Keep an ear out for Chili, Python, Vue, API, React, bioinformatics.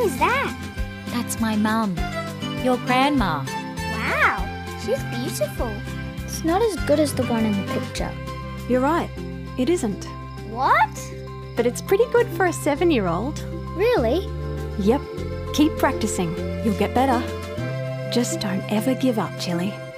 Who is that? That's my mum. Your grandma. Wow, she's beautiful. It's not as good as the one in the picture. You're right, it isn't. What? But it's pretty good for a 7-year-old. Really? Yep. Keep practicing. You'll get better. Just don't ever give up, Chili.